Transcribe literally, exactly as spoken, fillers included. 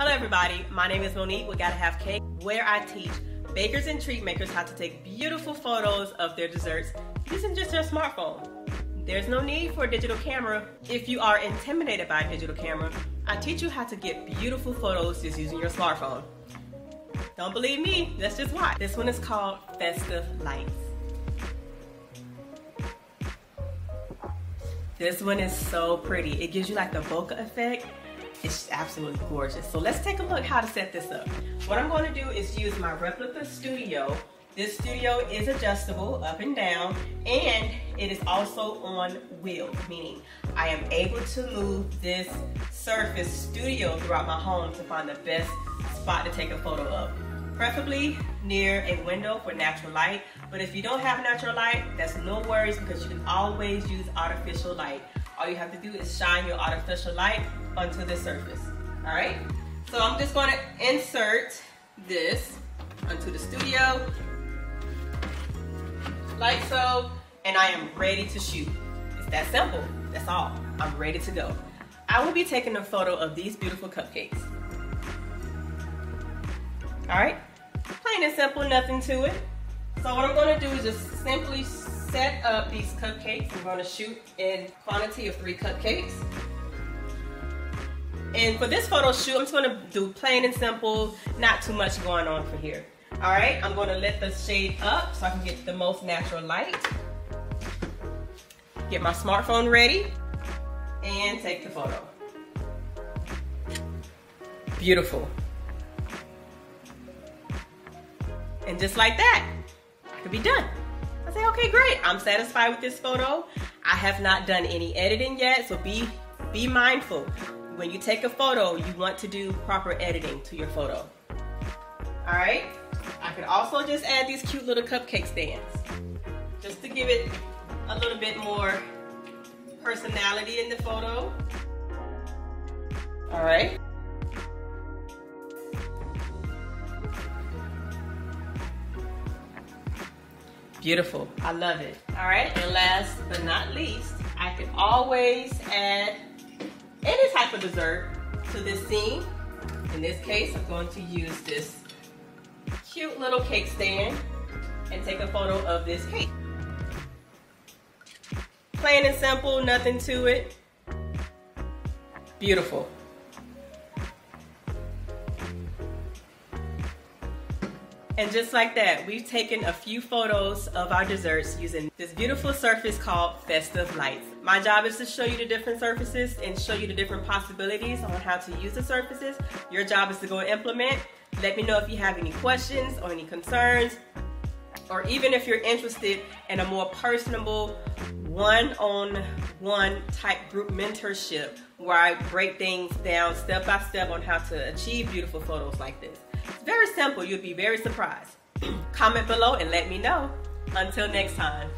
Hello everybody, my name is Monique with Gotta Have Cake, where I teach bakers and treat makers how to take beautiful photos of their desserts using just their smartphone. There's no need for a digital camera. If you are intimidated by a digital camera, I teach you how to get beautiful photos just using your smartphone. Don't believe me? Let's just watch. This one is called Festive Lights. This one is so pretty. It gives you like the bokeh effect. It's absolutely gorgeous. So let's take a look how to set this up. What I'm going to do is use my Replica Studio. This studio is adjustable up and down, and it is also on wheels, meaning I am able to move this Surface Studio throughout my home to find the best spot to take a photo of. Preferably near a window for natural light, but if you don't have natural light, that's no worries because you can always use artificial light. All you have to do is shine your artificial light onto the surface, all right? So I'm just gonna insert this onto the studio, like so, and I am ready to shoot. It's that simple, that's all. I'm ready to go. I will be taking a photo of these beautiful cupcakes. All right, plain and simple, nothing to it. So what I'm gonna do is just simply set up these cupcakes. I'm gonna shoot in quantity of three cupcakes. And for this photo shoot, I'm just gonna do plain and simple, not too much going on for here. All right, I'm gonna let the shade up so I can get the most natural light. Get my smartphone ready and take the photo. Beautiful. And just like that, I could be done. I say, okay, great. I'm satisfied with this photo. I have not done any editing yet, so be, be mindful. When you take a photo, you want to do proper editing to your photo. All right? I could also just add these cute little cupcake stands just to give it a little bit more personality in the photo. All right? Beautiful, I love it. All right, and last but not least, I can always add any type of dessert to this scene. In this case, I'm going to use this cute little cake stand and take a photo of this cake. Plain and simple, nothing to it. Beautiful. And just like that, we've taken a few photos of our desserts using this beautiful surface called Festive Lights. My job is to show you the different surfaces and show you the different possibilities on how to use the surfaces. Your job is to go and implement. Let me know if you have any questions or any concerns, or even if you're interested in a more personable one-on-one type group mentorship where I break things down step by step on how to achieve beautiful photos like this. It's very simple. You'll be very surprised. Comment below and let me know. Until next time.